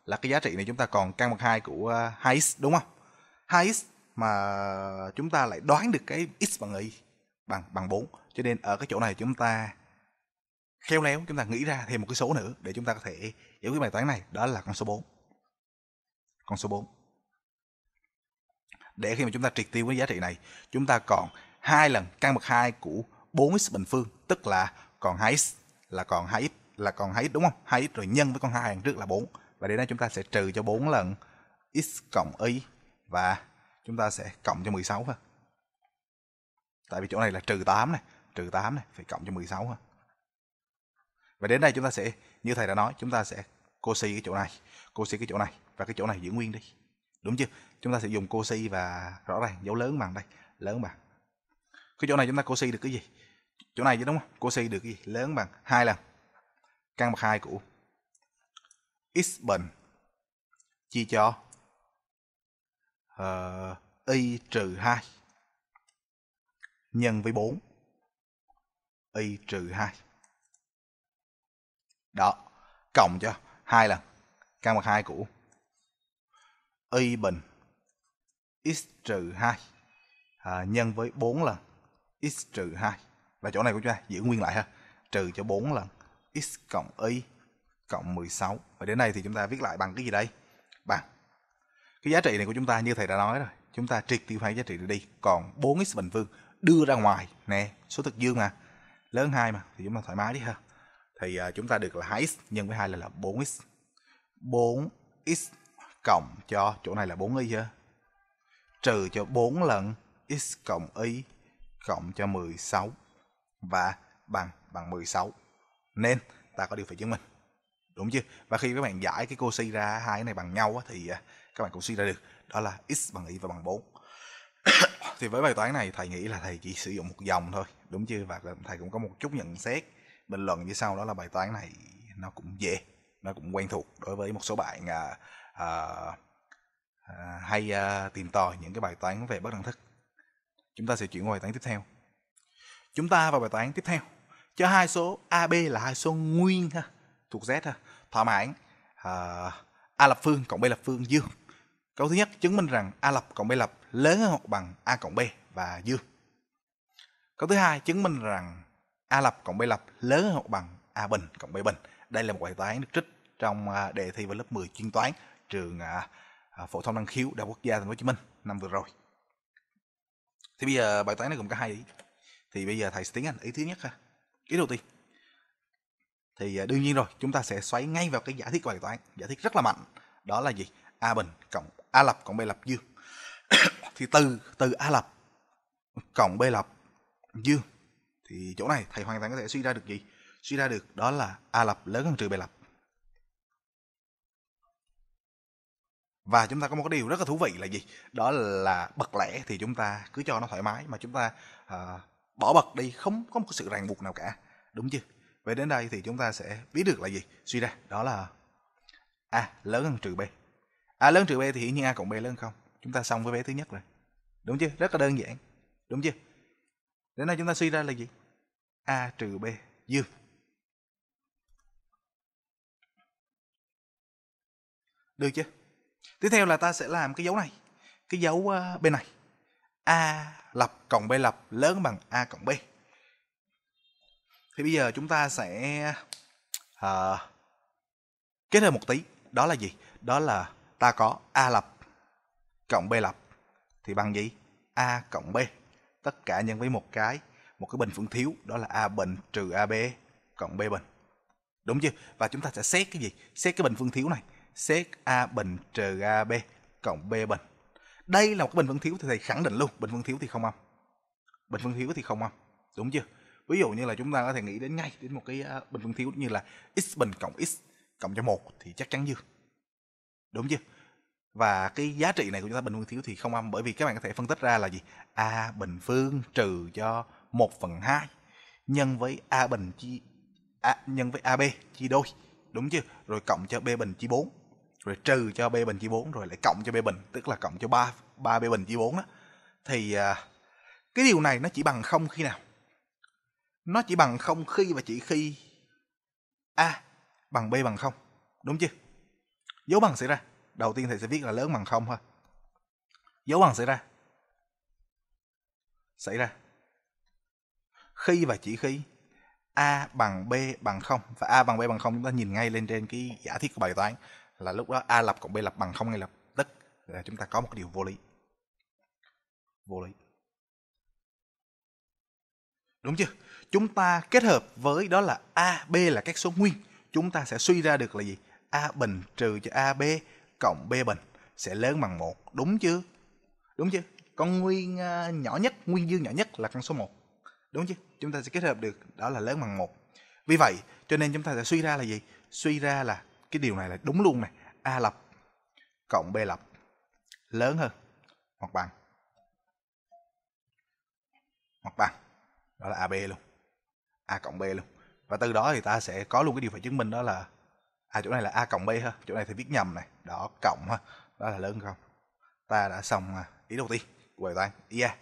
là cái giá trị này chúng ta còn căn bậc 2 của 2x, đúng không? 2x mà chúng ta lại đoán được cái x bằng y bằng 4, cho nên ở cái chỗ này chúng ta khéo léo, chúng ta nghĩ ra thêm một cái số nữa để chúng ta có thể giải quyết bài toán này, đó là con số 4. Con số 4. Để khi mà chúng ta triệt tiêu cái giá trị này, chúng ta còn 2 lần căn bậc 2 của 4x bình phương, tức là còn 2x đúng không? 2x rồi nhân với con 2 đằng trước là 4. Và đến đây chúng ta sẽ trừ cho 4 lần x cộng y và chúng ta sẽ cộng cho 16 ha. Tại vì chỗ này là trừ 8 này, phải cộng cho 16 ha. Và đến đây chúng ta sẽ, như thầy đã nói, chúng ta sẽ Cauchy cái chỗ này, và cái chỗ này giữ nguyên đi. Đúng chưa? Chúng ta sẽ dùng Cauchy và rõ ràng dấu lớn bằng đây, lớn bằng. Cái chỗ này chúng ta Cauchy được cái gì? Chỗ này chứ, đúng không? Cauchy được cái gì? Lớn bằng 2 lần căn bậc 2 của x bình chia cho y trừ 2 nhân với 4 y trừ 2 đó, cộng cho 2 lần căn bậc 2 của y bình x trừ 2 nhân với 4 lần x trừ 2 và chỗ này của chúng ta giữ nguyên lại ha, trừ cho 4 lần x cộng y cộng 16 và đến đây thì chúng ta viết lại bằng cái gì đây? Bằng cái giá trị này của chúng ta, như thầy đã nói rồi, chúng ta triệt tiêu hai giá trị này đi, còn 4x bình phương đưa ra ngoài nè, số thực dương mà, lớn 2 mà, thì chúng ta thoải mái đi ha. Thì chúng ta được là 2x nhân với 2 là 4x. 4x cộng cho chỗ này là 4y chưa? Trừ cho 4 lần x cộng y cộng cho 16 và bằng 16. Nên ta có điều phải chứng minh. Đúng chưa? Và khi các bạn giải cái Cauchy ra, hai cái này bằng nhau thì các bạn cũng suy ra được đó là x bằng y và bằng 4. Thì với bài toán này thầy nghĩ là thầy chỉ sử dụng một dòng thôi, đúng chưa? Và thầy cũng có một chút nhận xét bình luận như sau, đó là bài toán này nó cũng dễ, nó cũng quen thuộc đối với một số bạn hay tìm tòi những cái bài toán về bất đẳng thức. Chúng ta sẽ chuyển qua bài toán tiếp theo. Chúng ta vào bài toán tiếp theo cho hai số AB là hai số nguyên ha, thuộc Z ha, thỏa mãn A lập phương cộng B lập phương dương. Câu thứ nhất, chứng minh rằng A lập cộng B lập lớn hơn hoặc bằng A cộng B và dương. Câu thứ hai, chứng minh rằng A lập cộng B lập lớn hơn hoặc bằng A bình cộng B bình. Đây là một bài toán được trích trong đề thi vào lớp 10 chuyên toán trường Phổ thông Năng Khiếu, Đại học Quốc gia Hồ Chí Minh năm vừa rồi. Thì bây giờ bài toán này gồm có hai ý. Thì bây giờ thầy sẽ tiến hành ý thứ nhất ha. Ý đầu tiên thì đương nhiên rồi, chúng ta sẽ xoáy ngay vào cái giả thiết của bài toán, giả thiết rất là mạnh, đó là gì? A bình cộng A lập cộng B lập dương. Thì từ A lập cộng B lập dương thì chỗ này thầy hoàn toàn có thể suy ra được gì? Suy ra được đó là A lập lớn hơn trừ B lập. Và chúng ta có một cái điều rất là thú vị là gì? Đó là bậc lẻ thì chúng ta cứ cho nó thoải mái mà chúng ta bỏ bậc đi, không có một sự ràng buộc nào cả, đúng chưa? Vậy đến đây thì chúng ta sẽ biết được là gì? Suy ra đó là A lớn hơn trừ B. A lớn trừ B thì hiển nhiên A cộng B lớn hơn không. Chúng ta xong với vế thứ nhất rồi, đúng chưa? Rất là đơn giản, đúng chưa? Đến đây chúng ta suy ra là gì? A trừ B dương. Được chưa? Tiếp theo là ta sẽ làm cái dấu này, cái dấu bên này. A lập cộng B lập lớn bằng A cộng B. Thì bây giờ chúng ta sẽ kết hợp một tí. Đó là gì? Đó là ta có A lập cộng B lập thì bằng gì? A cộng B, tất cả nhân với một cái bình phương thiếu, đó là A bình trừ AB cộng B bình, đúng chưa? Và chúng ta sẽ xét cái gì? Xét cái bình phương thiếu này, xét A bình trừ AB cộng B bình. Đây là một cái bình phương thiếu thì thầy khẳng định luôn, bình phương thiếu thì không âm, bình phương thiếu thì không âm, đúng chưa? Ví dụ như là chúng ta có thể nghĩ đến ngay đến một cái bình phương thiếu như là x bình cộng x cộng cho 1 thì chắc chắn dương, đúng chưa? Và cái giá trị này của chúng ta bình phương thiếu thì không âm, bởi vì các bạn có thể phân tích ra là gì? A bình phương trừ cho 1/2 nhân với A bình chia nhân với AB chia đôi, đúng chưa? Rồi cộng cho B bình chia 4, rồi trừ cho B bình chia 4, rồi lại cộng cho B bình, tức là cộng cho 3 B bình chia 4 đó. Thì cái điều này nó chỉ bằng không khi nào? Nó chỉ bằng không khi và chỉ khi A bằng B bằng 0, đúng chưa? Dấu bằng xảy ra, đầu tiên thầy sẽ viết là lớn bằng 0 thôi. Dấu bằng xảy ra khi và chỉ khi A bằng B bằng 0, và A bằng B bằng 0 chúng ta nhìn ngay lên trên cái giả thiết của bài toán là lúc đó A lập cộng B lập bằng 0 ngay lập tức. Là chúng ta có một điều vô lý. Vô lý. Đúng chưa? Chúng ta kết hợp với đó là A, B là các số nguyên. Chúng ta sẽ suy ra được là gì? A bình trừ cho AB cộng B bình sẽ lớn bằng 1, đúng chưa? Đúng chưa? Con nguyên nhỏ nhất, nguyên dương nhỏ nhất là con số 1. Đúng chứ? Chúng ta sẽ kết hợp được đó là lớn bằng 1. Vì vậy, cho nên chúng ta sẽ suy ra là gì? Suy ra là cái điều này là đúng luôn này. A lập cộng B lập lớn hơn hoặc bằng. Đó là AB luôn. A cộng B luôn. Và từ đó thì ta sẽ có luôn cái điều phải chứng minh, đó là chỗ này là A cộng B ha. Chỗ này thì viết nhầm này. Đó cộng ha. Đó là lớn hơn 0. Ta đã xong ý đầu tiên của bài toán ý A.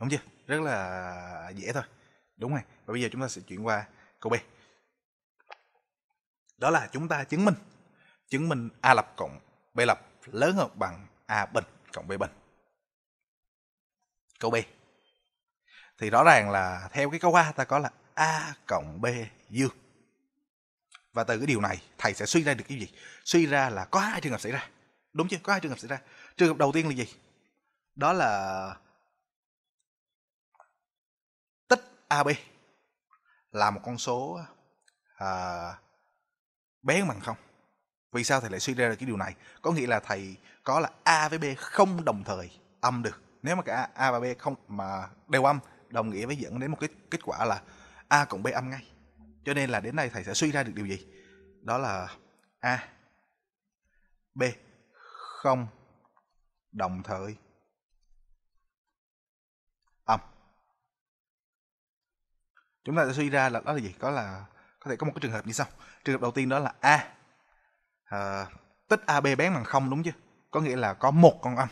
Đúng chưa? Rất là dễ thôi, đúng rồi. Và bây giờ chúng ta sẽ chuyển qua câu B. Đó là chúng ta chứng minh A lập cộng B lập lớn hơn bằng A bình cộng B bình. Câu B thì rõ ràng là theo cái câu A ta có là A cộng B dương. Và từ cái điều này thầy sẽ suy ra được cái gì? Suy ra là có hai trường hợp xảy ra, đúng chưa? Có hai trường hợp xảy ra. Trường hợp đầu tiên là gì? Đó là AB là một con số bé bằng 0. Vì sao thầy lại suy ra được cái điều này? Có nghĩa là thầy có là A với B không đồng thời âm được. Nếu mà cả A và B không mà đều âm, đồng nghĩa với dẫn đến một cái kết quả là A cộng B âm ngay. Cho nên là đến đây thầy sẽ suy ra được điều gì? Đó là A B không đồng thời âm. Chúng ta sẽ suy ra là đó là gì? Đó là có thể có một cái trường hợp như sau. Trường hợp đầu tiên đó là A tích AB bé bằng 0, đúng chưa? Có nghĩa là có một con âm.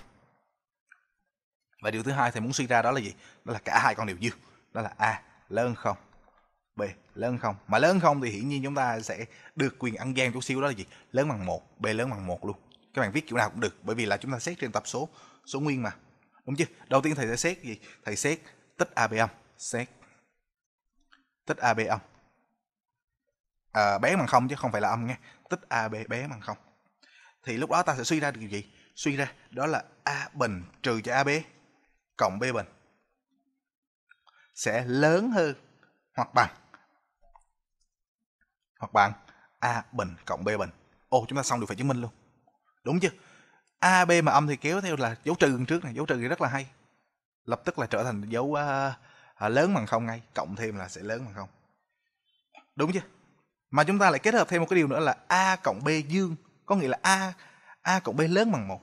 Và điều thứ hai thầy muốn suy ra đó là gì? Đó là cả hai con đều dương. Đó là A lớn 0, B lớn 0. Mà lớn 0 thì hiển nhiên chúng ta sẽ được quyền ăn gian chút xíu, đó là gì? Lớn bằng 1, B lớn bằng 1 luôn. Các bạn viết kiểu nào cũng được, bởi vì là chúng ta xét trên tập số nguyên mà. Đúng chưa? Đầu tiên thầy sẽ xét gì? Thầy xét tích AB âm, xét tích AB âm bé bằng 0 chứ không phải là âm nha. Tích AB bé bằng 0 thì lúc đó ta sẽ suy ra được điều gì? Suy ra đó là A bình trừ cho AB cộng B bình sẽ lớn hơn hoặc bằng A bình cộng B bình. Ô, chúng ta xong được phải chứng minh luôn, đúng chưa? AB mà âm thì kéo theo là dấu trừ trước này, dấu trừ thì rất là hay, lập tức là trở thành dấu lớn bằng 0 ngay, cộng thêm là sẽ lớn bằng 0, đúng chưa? Mà chúng ta lại kết hợp thêm một cái điều nữa là A cộng B dương, có nghĩa là A cộng B lớn bằng 1,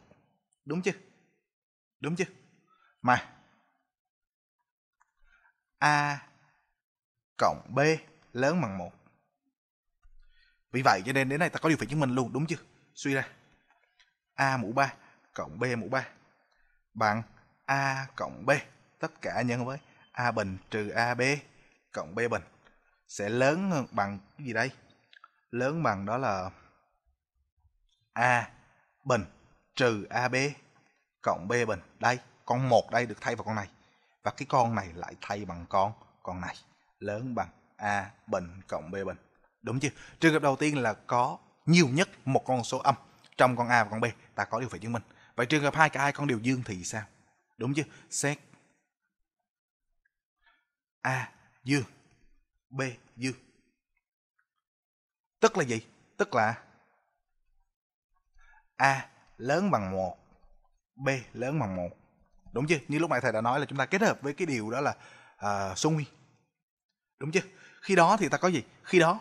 đúng chưa? Đúng chưa? Mà A cộng B lớn bằng 1. Vì vậy cho nên đến đây ta có điều phải chứng minh luôn, đúng chưa? Suy ra A mũ 3 cộng B mũ 3 bằng A cộng B tất cả nhân với A bình trừ AB cộng B bình sẽ lớn hơn bằng cái gì đây? Lớn bằng đó là A bình trừ AB cộng B bình. Đây, con 1 đây được thay vào con này. Và cái con này lại thay bằng con này. Lớn bằng A bình cộng B bình. Đúng chưa? Trường hợp đầu tiên là có nhiều nhất một con số âm trong con A và con B, ta có điều phải chứng minh. Vậy trường hợp hai cả hai con đều dương thì sao? Đúng chưa? Xét A dương, B dương. Tức là gì? Tức là A lớn bằng 1, B lớn bằng 1. Đúng chưa? Như lúc nãy thầy đã nói là chúng ta kết hợp với cái điều đó là số nguyên. Đúng chưa? Khi đó thì ta có gì? Khi đó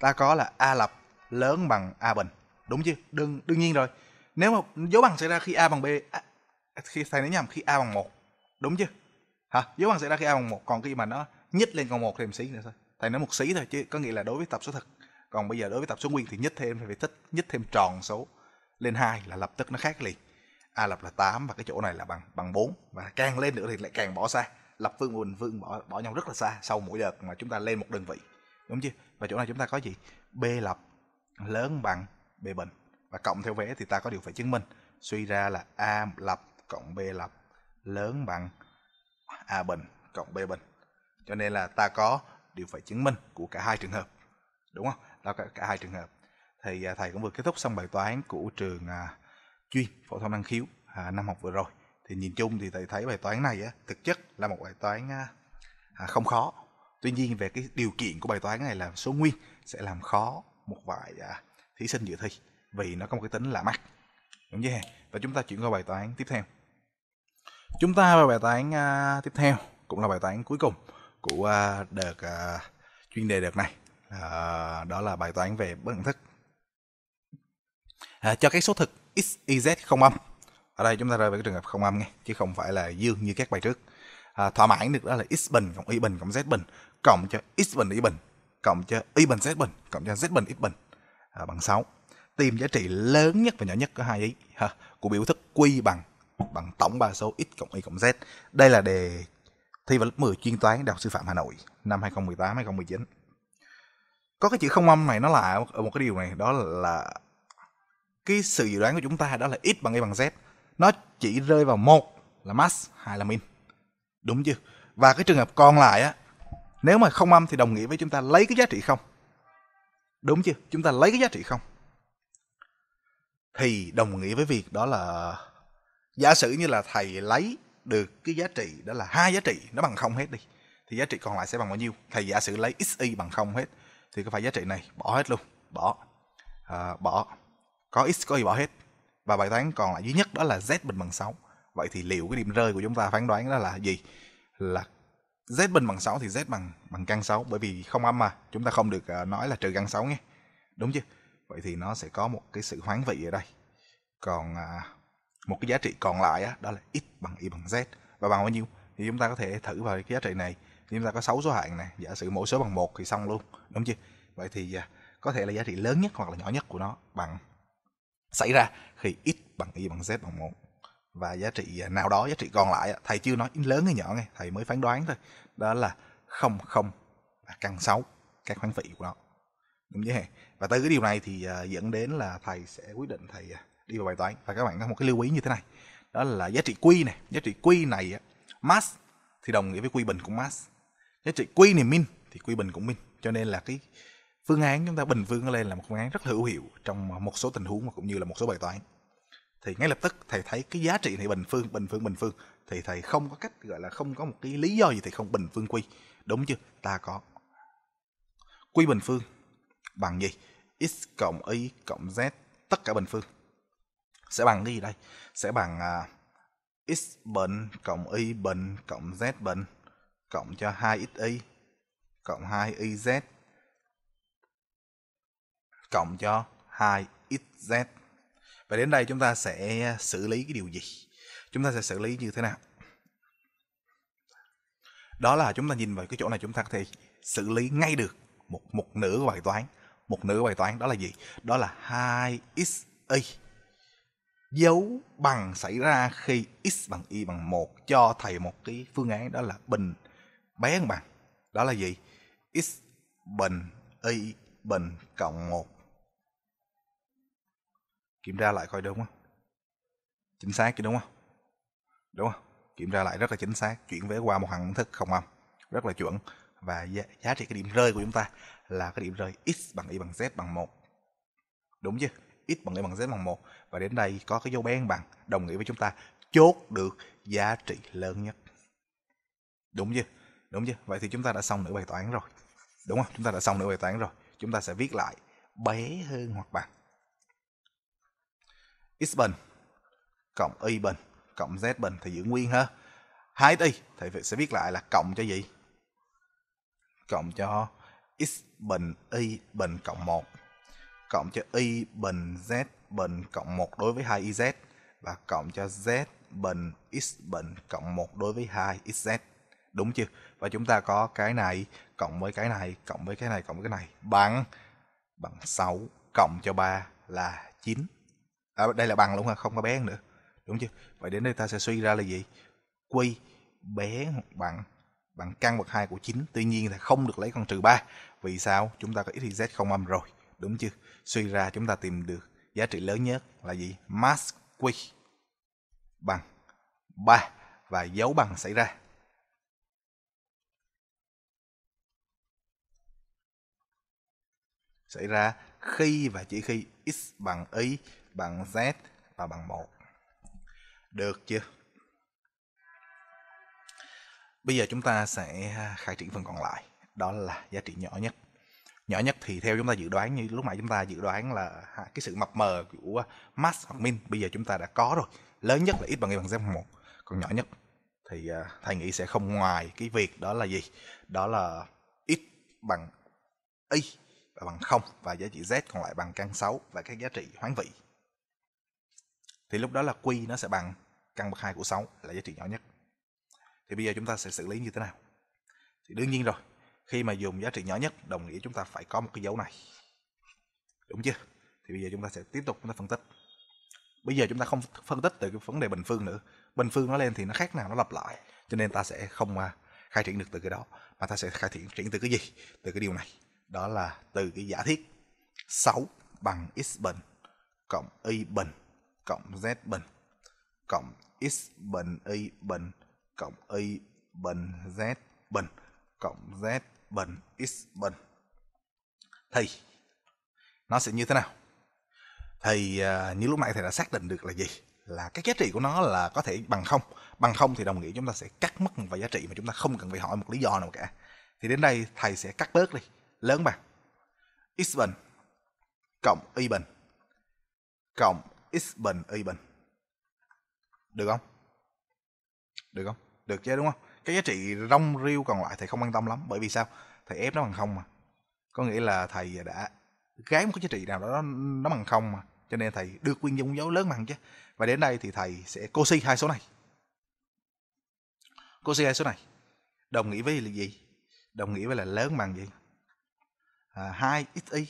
ta có là A lập lớn bằng A bình. Đúng chưa? Đương nhiên rồi. Nếu mà dấu bằng xảy ra khi A bằng B, khi thầy nói nhầm, khi A bằng 1. Đúng chưa? Hả? Dấu bằng xảy ra khi A bằng 1, còn khi mà nó nhích lên còn 1 thêm xí nữa thôi. Thầy nói một xí thôi chứ có nghĩa là đối với tập số thực. Còn bây giờ đối với tập số nguyên thì nhích thêm phải tích nhích thêm tròn số lên 2 là lập tức nó khác liền. A lập là 8 và cái chỗ này là bằng 4, và càng lên nữa thì lại càng bỏ xa. Lập phương và bình phương bỏ nhau rất là xa sau mỗi đợt mà chúng ta lên một đơn vị. Đúng chưa? Và chỗ này chúng ta có gì? B lập lớn bằng B bình, và cộng theo vế thì ta có điều phải chứng minh. Suy ra là A lập cộng B lập lớn bằng A bình cộng B bình. Cho nên là ta có điều phải chứng minh của cả hai trường hợp. Đúng không? Đó, cả hai trường hợp. Thì thầy cũng vừa kết thúc xong bài toán của trường chuyên phổ thông năng khiếu năm học vừa rồi. Thì nhìn chung thì thầy thấy bài toán này thực chất là một bài toán không khó. Tuy nhiên về cái điều kiện của bài toán này là số nguyên sẽ làm khó một vài thí sinh dự thi, vì nó có một cái tính lạ mặt. Đúng chưa? Và chúng ta chuyển qua bài toán tiếp theo. Chúng ta vào bài toán tiếp theo, cũng là bài toán cuối cùng của đợt chuyên đề đợt này. Đó là bài toán về bất đẳng thức. Cho các số thực x, y, z không âm. Ở đây chúng ta rơi vào cái trường hợp không âm nghe, chứ không phải là dương như các bài trước. Thỏa mãn được đó là x bình cộng y bình cộng z bình cộng cho x bình y bình cộng cho y bình z bình cộng cho z bình x bình bằng 6. Tìm giá trị lớn nhất và nhỏ nhất của hai ý của biểu thức q bằng tổng ba số x cộng y cộng z. Đây là đề thi vào lớp 10 chuyên toán Đại học Sư phạm Hà Nội năm 2018-2019. Có cái chữ không âm này nó là ở một cái điều này, đó là cái sự dự đoán của chúng ta đó là x bằng y bằng z, nó chỉ rơi vào một là max, hai là min. Đúng chưa? Và cái trường hợp còn lại nếu mà không âm thì đồng nghĩa với chúng ta lấy cái giá trị không. Đúng chưa? Chúng ta lấy cái giá trị không thì đồng nghĩa với việc đó là giả sử như là thầy lấy được cái giá trị đó là hai giá trị nó bằng không hết đi, thì giá trị còn lại sẽ bằng bao nhiêu? Thầy giả sử lấy xy bằng không hết thì có phải giá trị này bỏ hết luôn, bỏ có x có y bỏ hết, và bài toán còn lại duy nhất đó là z bình bằng 6. Vậy thì liệu cái điểm rơi của chúng ta phán đoán đó là gì? Là z bình bằng 6 thì z bằng căn 6, bởi vì không âm mà chúng ta không được nói là trừ căn 6 nghe. Đúng chưa? Vậy thì nó sẽ có một cái sự hoán vị ở đây. Còn một cái giá trị còn lại đó là x bằng y bằng z, và bằng bao nhiêu thì chúng ta có thể thử vào cái giá trị này. Chúng ta có 6 số hạng này, giả sử mỗi số bằng 1 thì xong luôn. Đúng chưa? Vậy thì có thể là giá trị lớn nhất hoặc là nhỏ nhất của nó bằng xảy ra khi x bằng y bằng z bằng 1, và giá trị nào đó, giá trị còn lại thầy chưa nói lớn hay nhỏ nghe, thầy mới phán đoán thôi, đó là 0,0 và căn 6, các hoán vị của nó. Đúng chưa? Và từ cái điều này thì dẫn đến là thầy sẽ quyết định thầy đi vào bài toán. Và các bạn có một cái lưu ý như thế này, đó là giá trị q này, giá trị q này max thì đồng nghĩa với q bình cũng max, giá trị q này min thì q bình cũng min. Cho nên là cái phương án chúng ta bình phương lên là một phương án rất hữu hiệu trong một số tình huống mà cũng như là một số bài toán. Thì ngay lập tức thầy thấy cái giá trị này bình phương thì thầy không có cách gọi là không có một cái lý do gì thì không bình phương q. Đúng chưa? Ta có q bình phương bằng gì? X cộng y cộng z, tất cả bình phương sẽ bằng cái gì đây? Sẽ bằng x bình cộng y bình cộng z bình cộng cho 2xy cộng 2yz cộng cho 2xz. Và đến đây chúng ta sẽ xử lý cái điều gì? Chúng ta sẽ xử lý như thế nào? Đó là chúng ta nhìn vào cái chỗ này, chúng ta có thể xử lý ngay được một nửa của bài toán. Một nửa của bài toán đó là gì? Đó là 2xy dấu bằng xảy ra khi x bằng y bằng 1, cho thầy một cái phương án đó là bình bé hơn bằng. Đó là gì? X bình y bình cộng 1. Kiểm tra lại coi đúng không? Chính xác chứ đúng không? Đúng không? Kiểm tra lại rất là chính xác. Chuyển vế qua một hằng thức không âm. rất là chuẩn. Và giá trị cái điểm rơi của chúng ta là cái điểm rơi x bằng y bằng z bằng 1. Đúng chứ? X bằng y bằng z bằng 1. Và đến đây có cái dấu ben bằng, đồng nghĩa với chúng ta chốt được giá trị lớn nhất. Đúng chưa? Đúng chưa? Vậy thì chúng ta đã xong nửa bài toán rồi. Đúng không? Chúng ta đã xong nửa bài toán rồi. Chúng ta sẽ viết lại bé hơn hoặc bằng x bình cộng y bình cộng z bình thì giữ nguyên ha. 2xy thì sẽ viết lại là cộng cho gì? Cộng cho x bình y bình cộng 1, cộng cho y bình z bình cộng 1 đối với 2yz, và cộng cho z bình x bình cộng 1 đối với 2xz. Đúng chưa? Và chúng ta có cái này cộng với cái này cộng với cái này cộng với cái này bằng 6, cộng cho 3 là 9. À, đây là bằng luôn ha, không có bé nữa. Đúng chưa? Vậy đến đây ta sẽ suy ra là gì? Quy bé hoặc bằng căn bậc 2 của 9. Tuy nhiên là không được lấy con trừ 3. Vì sao? Chúng ta có x, y, z không âm rồi. Đúng chưa? Suy ra chúng ta tìm được giá trị lớn nhất là gì? Max Q bằng 3. Và dấu bằng xảy ra. Xảy ra khi và chỉ khi x bằng y, bằng z và bằng 1. Được chưa? Bây giờ chúng ta sẽ khai triển phần còn lại, đó là giá trị nhỏ nhất. Nhỏ nhất thì theo chúng ta dự đoán, như lúc nãy chúng ta dự đoán là cái sự mập mờ của max hoặc min, bây giờ chúng ta đã có rồi. Lớn nhất là x bằng y bằng z bằng 1, còn nhỏ nhất thì thầy nghĩ sẽ không ngoài cái việc đó là gì? Đó là x bằng y và bằng 0, và giá trị z còn lại bằng căn 6 và các giá trị hoán vị. Thì lúc đó là q nó sẽ bằng căn bậc 2 của 6 là giá trị nhỏ nhất. Thì bây giờ chúng ta sẽ xử lý như thế nào? Thì đương nhiên rồi, khi mà dùng giá trị nhỏ nhất đồng nghĩa chúng ta phải có một cái dấu này. Đúng chưa? Thì bây giờ chúng ta sẽ tiếp tục chúng ta phân tích. Bây giờ chúng ta không phân tích từ cái vấn đề bình phương nữa. Bình phương nó lên thì nó khác nào nó lặp lại, cho nên ta sẽ không khai triển được từ cái đó, mà ta sẽ khai triển từ cái gì? Từ cái điều này. Đó là từ cái giả thiết 6 bằng x bình cộng y bình cộng z bình cộng x bình y bình cộng y bình z bình cộng z bình x bình thì nó sẽ như thế nào? Thì như lúc nãy thầy đã xác định được là gì? Là cái giá trị của nó là có thể bằng 0. Bằng 0 thì đồng nghĩa chúng ta sẽ cắt mất một vài giá trị mà chúng ta không cần phải hỏi một lý do nào cả. Thì đến đây thầy sẽ cắt bớt đi. Lớn bằng x bình cộng y bình cộng x bình y bình. Được không? Được không? Được chứ, đúng không? Cái giá trị rong riêu còn lại thầy không quan tâm lắm. Bởi vì sao? Thầy ép nó bằng 0 mà. Có nghĩa là thầy đã gái một cái giá trị nào đó nó bằng 0 mà. Cho nên thầy đưa nguyên dung dấu lớn bằng chứ. Và đến đây thì thầy sẽ cosi hai số này. Cosi hai số này đồng nghĩa với là gì? Đồng nghĩa với là lớn bằng gì? 2xy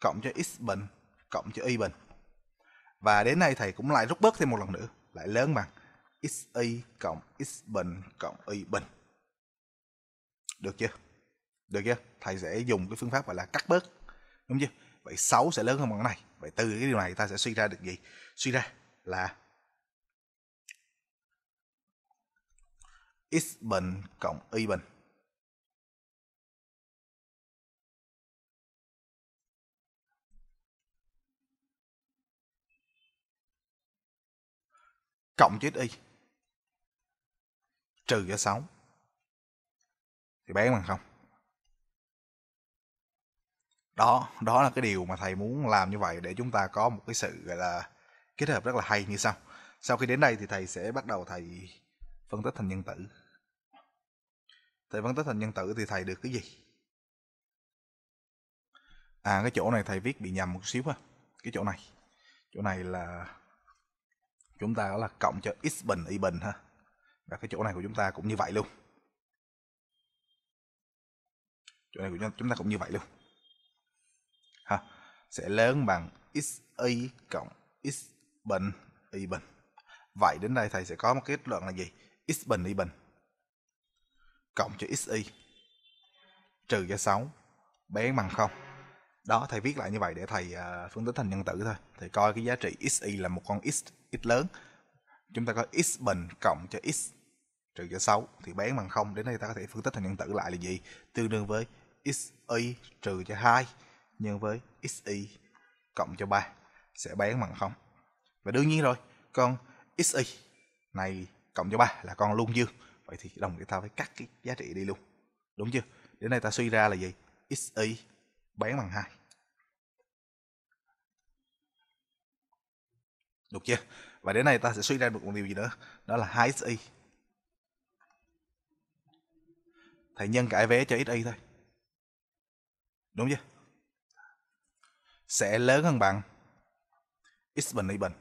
cộng cho x bình cộng cho y bình. Và đến đây thầy cũng lại rút bớt thêm một lần nữa, lại lớn bằng xy cộng x bình cộng y bình. Được chưa? Được chưa? Thầy sẽ dùng cái phương pháp gọi là cắt bớt. Đúng chưa? Vậy 6 sẽ lớn hơn bằng cái này. Vậy từ cái điều này ta sẽ suy ra được gì? Suy ra là x bình cộng y bình. Cộng cho y trừ cho 6 thì bé bằng 0. Đó là cái điều mà thầy muốn làm như vậy, để chúng ta có một cái sự gọi là kết hợp rất là hay như sau. Sau khi đến đây thì thầy sẽ bắt đầu thầy phân tích thành nhân tử. Thầy phân tích thành nhân tử thì thầy được cái gì? À, cái chỗ này thầy viết bị nhầm một xíu ha. Cái chỗ này. Chỗ này là chúng ta đó là cộng cho x bình y bình ha. Và cái chỗ này của chúng ta cũng như vậy luôn. Chỗ này của chúng ta cũng như vậy luôn. Ha. Sẽ lớn bằng xy cộng x bình y bình. Vậy đến đây thầy sẽ có một kết luận là gì? X bình y bình cộng cho xy trừ cho 6 bé bằng 0. Đó, thầy viết lại như vậy để thầy phân tích thành nhân tử thôi. Thầy coi cái giá trị xy là một con x lớn. Chúng ta có x bình cộng cho x trừ cho 6 thì bán bằng 0. Đến đây ta có thể phân tích thành nhân tử lại là gì? Tương đương với xy trừ cho 2 nhân với xy cộng cho 3 sẽ bán bằng 0. Và đương nhiên rồi, con xy này cộng cho 3 là con luôn dương. Vậy thì đồng để ta phải cắt cái giá trị đi luôn. Đúng chưa? Đến đây ta suy ra là gì? Xy bán bằng 2. Được chưa? Và đến đây ta sẽ suy ra được một điều gì nữa, đó là 2xy thầy nhân cả vé cho xy thôi. Đúng chưa? Sẽ lớn hơn bằng x bình y bình.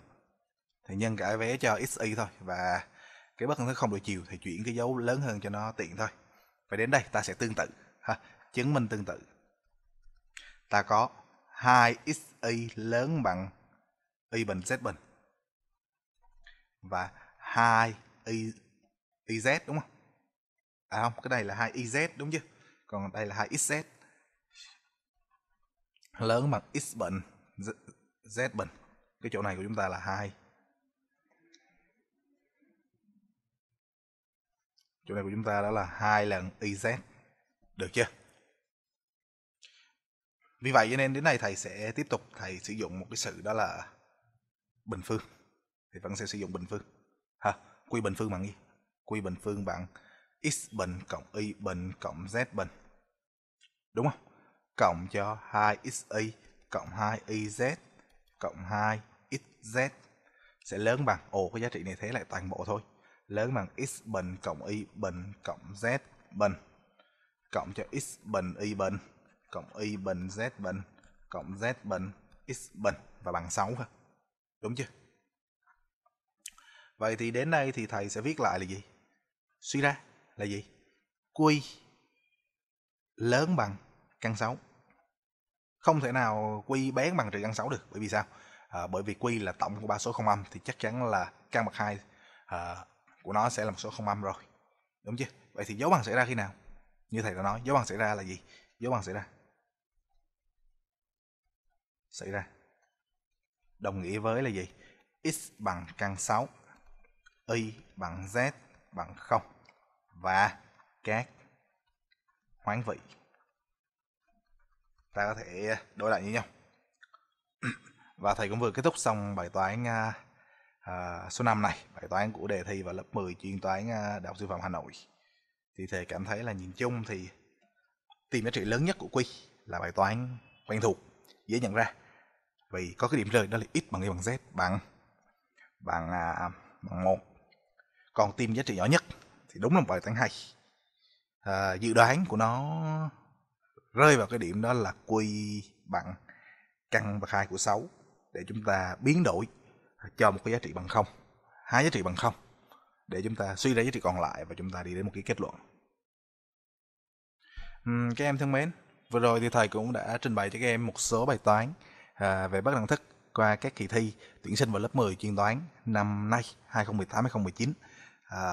Thầy nhân cả vé cho xy thôi, và cái bất cứ không đổi chiều thì chuyển cái dấu lớn hơn cho nó tiện thôi. Và đến đây ta sẽ tương tự ha, chứng minh tương tự. Ta có 2xy lớn bằng y bình z bình và 2yz, đúng không? À không, cái này là 2yz đúng chứ? Còn đây là 2xz lớn bằng x bình z bình. Cái chỗ này của chúng ta là 2. Chỗ này của chúng ta đó là 2 lần yz. Được chưa? Vì vậy cho nên đến đây thầy sẽ tiếp tục, thầy sử dụng một cái sự đó là bình phương. Thì vẫn sẽ sử dụng bình phương. Ha, quy bình phương bằng gì? Quy bình phương bằng x bình cộng y bình cộng z bình. Đúng không? Cộng cho 2xy cộng 2yz cộng 2xz sẽ lớn bằng, cái giá trị này thế lại toàn bộ thôi. Lớn bằng x bình cộng y bình cộng z bình cộng cho x bình y bình cộng y bình z bình cộng z bình x bình và bằng 6 thôi. Đúng chưa? Vậy thì đến đây thì thầy sẽ viết lại là gì? Suy ra là gì? Quy lớn bằng căn 6. Không thể nào quy bán bằng trừ căn 6 được. Bởi vì sao? Bởi vì quy là tổng của ba số không âm, thì chắc chắn là căn bậc 2 của nó sẽ là một số không âm rồi. Đúng chưa? Vậy thì dấu bằng xảy ra khi nào? Như thầy đã nói, dấu bằng xảy ra là gì? Dấu bằng xảy ra đồng nghĩa với là gì? X bằng căn 6, y bằng z bằng 0 và các hoán vị. Ta có thể đổi lại như nhau. Và thầy cũng vừa kết thúc xong bài toán số 5 này, bài toán của đề thi vào lớp 10 chuyên toán Đại học Sư phạm Hà Nội. Thì thầy cảm thấy là nhìn chung thì tìm giá trị lớn nhất của quy là bài toán quen thuộc, dễ nhận ra. Vì có cái điểm rơi đó là x bằng y bằng z bằng 1. Còn tìm giá trị nhỏ nhất thì đúng là một bài toán hay. Dự đoán của nó rơi vào cái điểm đó là quy bằng căn bậc 2 của 6 để chúng ta biến đổi cho một cái giá trị bằng 0, hai giá trị bằng 0 để chúng ta suy ra giá trị còn lại và chúng ta đi đến một cái kết luận. Các em thân mến, vừa rồi thì thầy cũng đã trình bày cho các em một số bài toán về bất đẳng thức qua các kỳ thi tuyển sinh vào lớp 10 chuyên toán năm nay 2018-2019.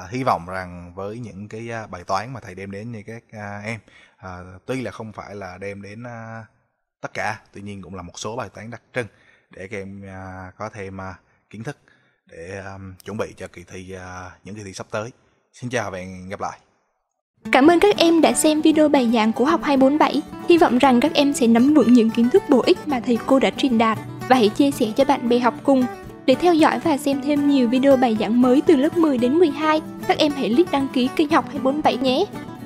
Hy vọng rằng với những cái bài toán mà thầy đem đến như các em, tuy là không phải là đem đến tất cả, tuy nhiên cũng là một số bài toán đặc trưng để các em có thêm kiến thức để chuẩn bị cho kỳ thi, những kỳ thi sắp tới. Xin chào và hẹn gặp lại. Cảm ơn các em đã xem video bài giảng của HOC247. Hy vọng rằng các em sẽ nắm vững những kiến thức bổ ích mà thầy cô đã truyền đạt và hãy chia sẻ cho bạn bè học cùng. Để theo dõi và xem thêm nhiều video bài giảng mới từ lớp 10 đến 12, các em hãy click đăng ký kênh HOC247 nhé.